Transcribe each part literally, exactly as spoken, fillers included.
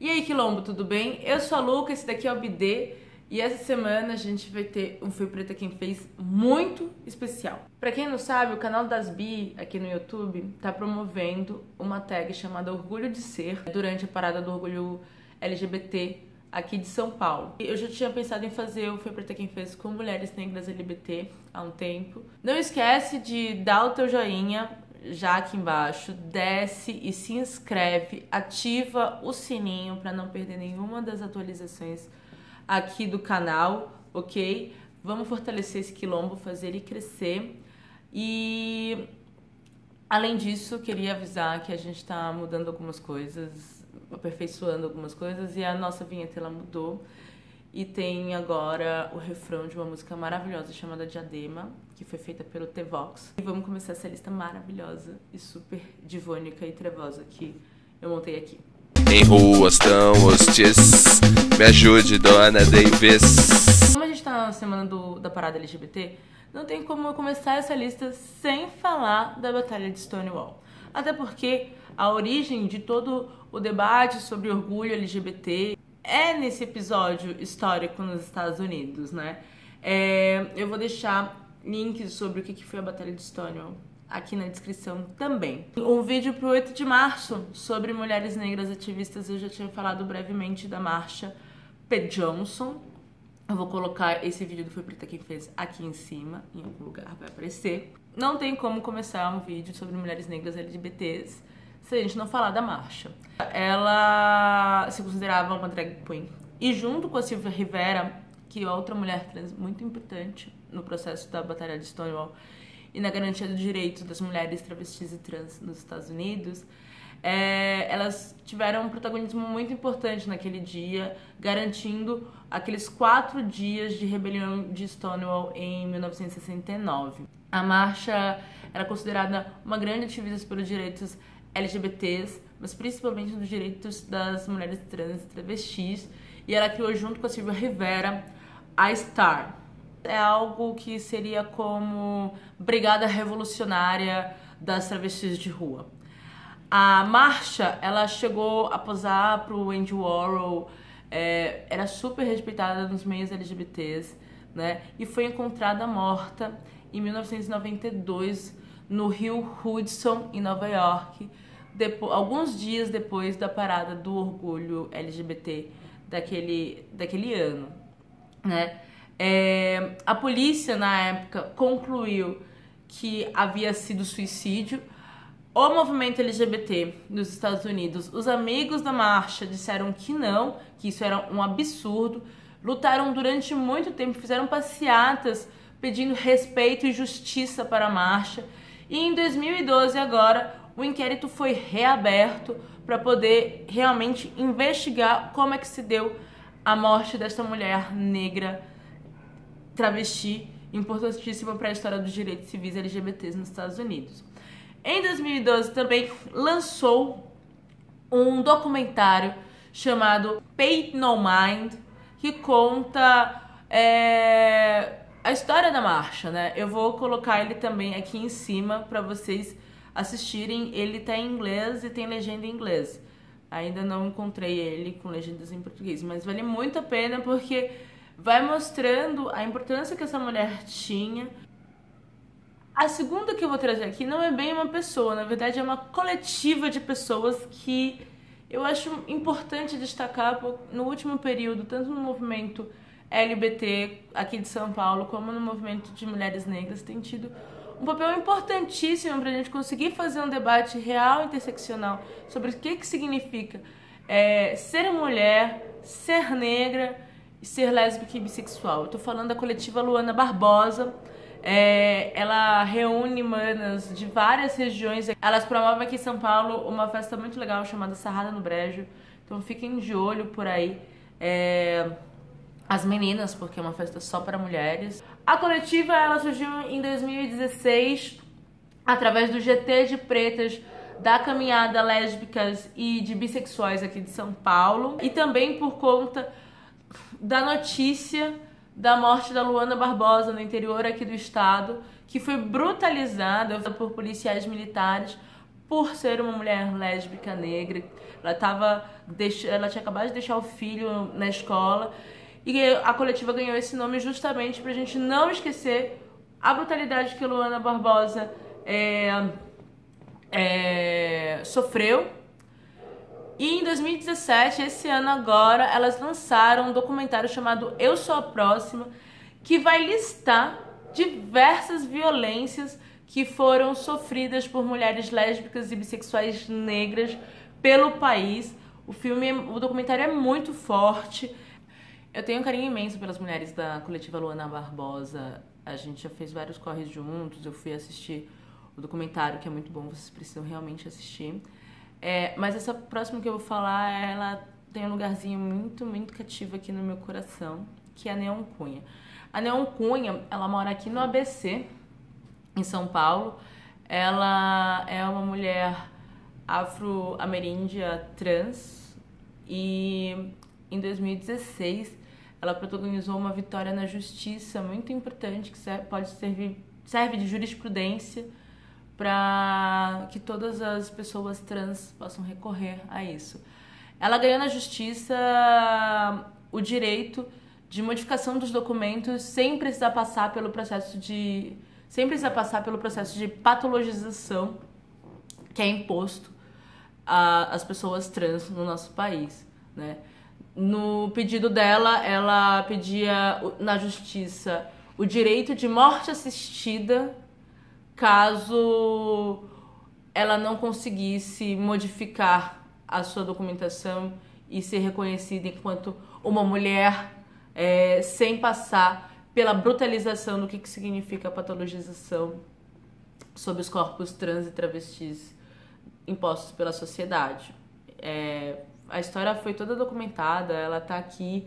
E aí, Quilombo, tudo bem? Eu sou a Luca, esse daqui é o Bidê, e essa semana a gente vai ter um Foi Preta Quem Fez muito especial. Pra quem não sabe, o canal das Bi aqui no YouTube tá promovendo uma tag chamada Orgulho de Ser durante a parada do orgulho L G B T aqui de São Paulo. Eu já tinha pensado em fazer o Foi Preta Quem Fez com mulheres negras L G B T há um tempo. Não esquece de dar o teu joinha já aqui embaixo, desce e se inscreve, ativa o sininho para não perder nenhuma das atualizações aqui do canal, ok? Vamos fortalecer esse quilombo, fazer ele crescer. E além disso, queria avisar que a gente está mudando algumas coisas, aperfeiçoando algumas coisas, e a nossa vinheta ela mudou. E tem agora o refrão de uma música maravilhosa chamada Diadema, que foi feita pelo Tevox. E vamos começar essa lista maravilhosa e super divônica e trevosa que eu montei aqui. Em ruas tão hostis, me ajude, Dona Davis. Como a gente tá na semana do, da parada L G B T, não tem como eu começar essa lista sem falar da Batalha de Stonewall. Até porque a origem de todo o debate sobre orgulho L G B T é nesse episódio histórico nos Estados Unidos, né? É, eu vou deixar links sobre o que foi a Batalha de Stonewall aqui na descrição também. Um vídeo pro oito de março sobre mulheres negras ativistas, eu já tinha falado brevemente da Marsha P. Johnson. Eu vou colocar esse vídeo do Foi Preta Quem Fez aqui em cima, em algum lugar vai aparecer. Não tem como começar um vídeo sobre mulheres negras L G B Ts se a gente não falar da Marsha. Ela se considerava uma drag queen. E junto com a Sylvia Rivera, que é outra mulher trans muito importante no processo da Batalha de Stonewall e na garantia dos direitos das mulheres travestis e trans nos Estados Unidos, é, elas tiveram um protagonismo muito importante naquele dia, garantindo aqueles quatro dias de rebelião de Stonewall em mil novecentos e sessenta e nove. A Marsha era considerada uma grande ativista pelos direitos L G B Ts, mas principalmente dos direitos das mulheres trans e travestis, e ela criou junto com a Sylvia Rivera a STAR. É algo que seria como brigada revolucionária das travestis de rua. A Marsha, ela chegou a posar pro Andy Warhol, é, era super respeitada nos meios L G B Ts, né, e foi encontrada morta em mil novecentos e noventa e dois no Rio Hudson, em Nova York, depois, alguns dias depois da parada do orgulho L G B T daquele, daquele ano, né? É, a polícia, na época, concluiu que havia sido suicídio. O movimento L G B T nos Estados Unidos, os amigos da Marsha disseram que não, que isso era um absurdo, lutaram durante muito tempo, fizeram passeatas pedindo respeito e justiça para a Marsha. E em dois mil e doze, agora, o inquérito foi reaberto para poder realmente investigar como é que se deu a morte desta mulher negra travesti, importantíssima para a história dos direitos civis L G B Ts nos Estados Unidos. Em dois mil e doze, também lançou um documentário chamado Pay No Mind, que conta é, a história da Marsha, né? Eu vou colocar ele também aqui em cima para vocês assistirem. Ele tá em inglês e tem legenda em inglês. Ainda não encontrei ele com legendas em português, mas vale muito a pena porque vai mostrando a importância que essa mulher tinha. A segunda que eu vou trazer aqui não é bem uma pessoa, na verdade é uma coletiva de pessoas que eu acho importante destacar no último período, tanto no movimento L G B T aqui de São Paulo, como no movimento de mulheres negras, tem tido um papel importantíssimo para a gente conseguir fazer um debate real, interseccional, sobre o que, que significa é, ser mulher, ser negra e ser lésbica e bissexual. Eu tô falando da coletiva Luana Barbosa. É, ela reúne manas de várias regiões. Elas promovem aqui em São Paulo uma festa muito legal chamada Sarrada no Brejo. Então fiquem de olho por aí. É... As meninas, porque é uma festa só para mulheres. A coletiva ela surgiu em dois mil e dezesseis através do G T de pretas da caminhada lésbicas e de bissexuais aqui de São Paulo, e também por conta da notícia da morte da Luana Barbosa no interior aqui do estado, que foi brutalizada por policiais militares por ser uma mulher lésbica negra. Ela, tava, ela tinha acabado de deixar o filho na escola. E a coletiva ganhou esse nome justamente pra gente não esquecer a brutalidade que Luana Barbosa é, é, sofreu. E em dois mil e dezessete, esse ano agora, elas lançaram um documentário chamado Eu Sou a Próxima, que vai listar diversas violências que foram sofridas por mulheres lésbicas e bissexuais negras pelo país. O filme, o documentário é muito forte. Eu tenho um carinho imenso pelas mulheres da coletiva Luana Barbosa. A gente já fez vários corres juntos, eu fui assistir o documentário, que é muito bom, vocês precisam realmente assistir. É, mas essa próxima que eu vou falar, ela tem um lugarzinho muito, muito cativo aqui no meu coração, que é a Neon Cunha. A Neon Cunha, ela mora aqui no A B C, em São Paulo. Ela é uma mulher afro-ameríndia trans e em dois mil e dezesseis ela protagonizou uma vitória na justiça muito importante que pode servir, serve de jurisprudência para que todas as pessoas trans possam recorrer a isso. Ela ganhou na justiça o direito de modificação dos documentos sem precisar passar pelo processo de sem precisar passar pelo processo de patologização que é imposto às pessoas trans no nosso país, né? No pedido dela, ela pedia na justiça o direito de morte assistida caso ela não conseguisse modificar a sua documentação e ser reconhecida enquanto uma mulher é, sem passar pela brutalização do que, que significa a patologização sobre os corpos trans e travestis impostos pela sociedade. É, a história foi toda documentada, ela tá aqui,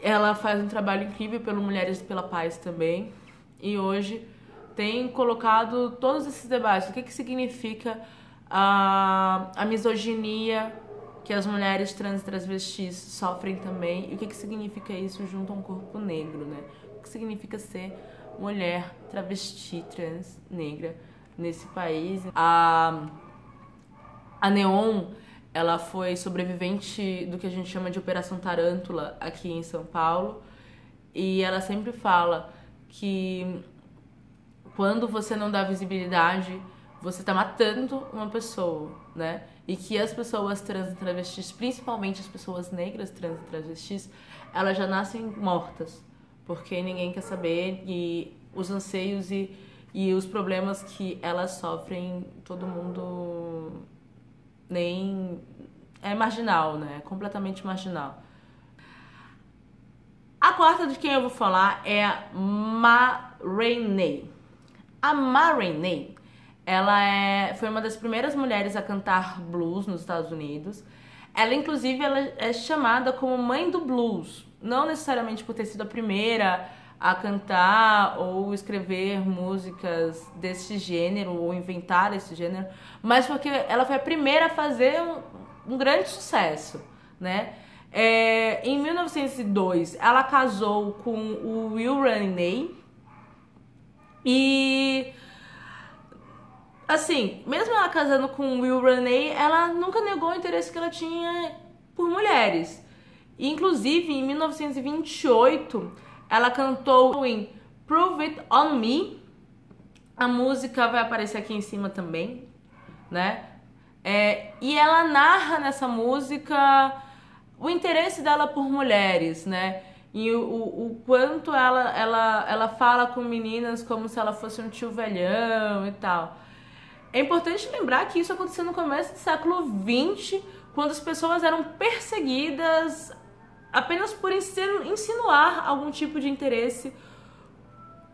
ela faz um trabalho incrível pelo Mulheres e Pela Paz também, e hoje tem colocado todos esses debates, o que que significa a, a misoginia que as mulheres trans e transvestis sofrem também, e o que que significa isso junto a um corpo negro, né? O que significa ser mulher travesti trans negra nesse país. A, a Neon, ela foi sobrevivente do que a gente chama de Operação Tarântula aqui em São Paulo, e ela sempre fala que quando você não dá visibilidade, você tá matando uma pessoa, né? E que as pessoas trans e travestis, principalmente as pessoas negras trans e travestis, elas já nascem mortas, porque ninguém quer saber, e os anseios e, e os problemas que elas sofrem, todo mundo... nem é marginal, né? É completamente marginal. A quarta de quem eu vou falar é a Ma Rainey. A Ma Rainey, ela é, foi uma das primeiras mulheres a cantar blues nos Estados Unidos. Ela, inclusive, ela é chamada como mãe do blues, não necessariamente por ter sido a primeira a cantar ou escrever músicas desse gênero, ou inventar esse gênero, mas porque ela foi a primeira a fazer um, um grande sucesso, né? É, em mil novecentos e dois, ela casou com o Will Rainey e, assim, mesmo ela casando com o Will Rainey, ela nunca negou o interesse que ela tinha por mulheres. E, inclusive, em mil novecentos e vinte e oito... ela cantou em Prove It On Me. A música vai aparecer aqui em cima também, né? É, e ela narra nessa música o interesse dela por mulheres, né? E o, o, o quanto ela, ela, ela fala com meninas como se ela fosse um tio velhão e tal. É importante lembrar que isso aconteceu no começo do século vinte, quando as pessoas eram perseguidas apenas por insinuar algum tipo de interesse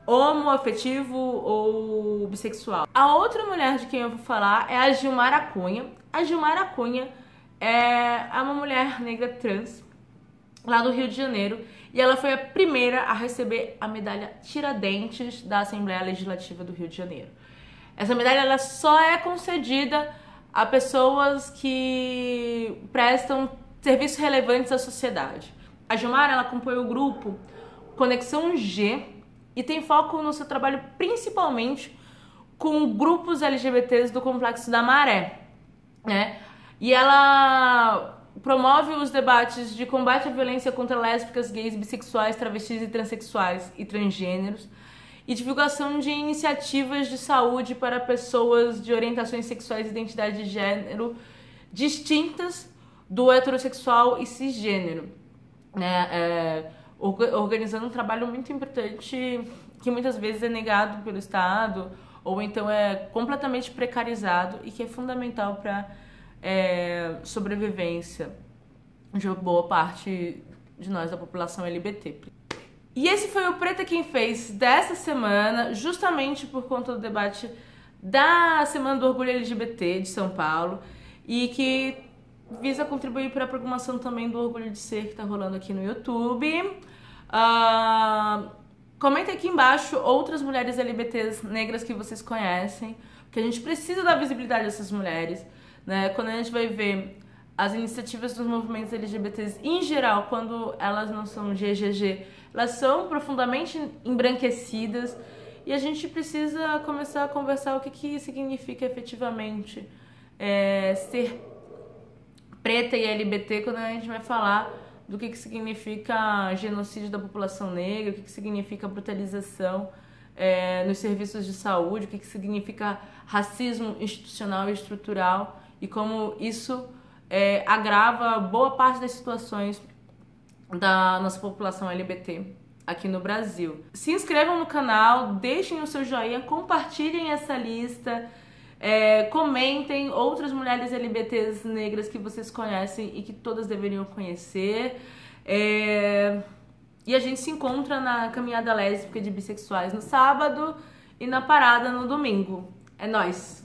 homoafetivo ou bissexual. A outra mulher de quem eu vou falar é a Gilmara Cunha. A Gilmara Cunha é uma mulher negra trans lá do Rio de Janeiro, e ela foi a primeira a receber a medalha Tiradentes da Assembleia Legislativa do Rio de Janeiro. Essa medalha ela só é concedida a pessoas que prestam serviços relevantes à sociedade. A Gilmara, ela compõe o grupo Conexão G e tem foco no seu trabalho principalmente com grupos L G B Ts do Complexo da Maré, né? E ela promove os debates de combate à violência contra lésbicas, gays, bissexuais, travestis e transexuais e transgêneros, e divulgação de iniciativas de saúde para pessoas de orientações sexuais e identidade de gênero distintas do heterossexual e cisgênero, né? É, organizando um trabalho muito importante que muitas vezes é negado pelo Estado ou então é completamente precarizado e que é fundamental para É, sobrevivência de boa parte de nós da população L G B T. E esse foi o Preta Quem Fez dessa semana, justamente por conta do debate da Semana do Orgulho L G B T de São Paulo e que visa contribuir para a programação também do Orgulho de Ser que está rolando aqui no YouTube. Uh, comenta aqui embaixo outras mulheres L G B Ts negras que vocês conhecem, porque a gente precisa da visibilidade dessas mulheres. Quando a gente vai ver as iniciativas dos movimentos L G B Ts em geral, quando elas não são G G G, elas são profundamente embranquecidas e a gente precisa começar a conversar o que, que significa efetivamente é, ser preta e L G B T quando a gente vai falar do que, que significa genocídio da população negra, o que, que significa brutalização é, nos serviços de saúde, o que, que significa racismo institucional e estrutural, e como isso é, agrava boa parte das situações da nossa população L G B T aqui no Brasil. Se inscrevam no canal, deixem o seu joinha, compartilhem essa lista, é, comentem outras mulheres L G B Ts negras que vocês conhecem e que todas deveriam conhecer. É, e a gente se encontra na caminhada lésbica de bissexuais no sábado e na parada no domingo. É nóis!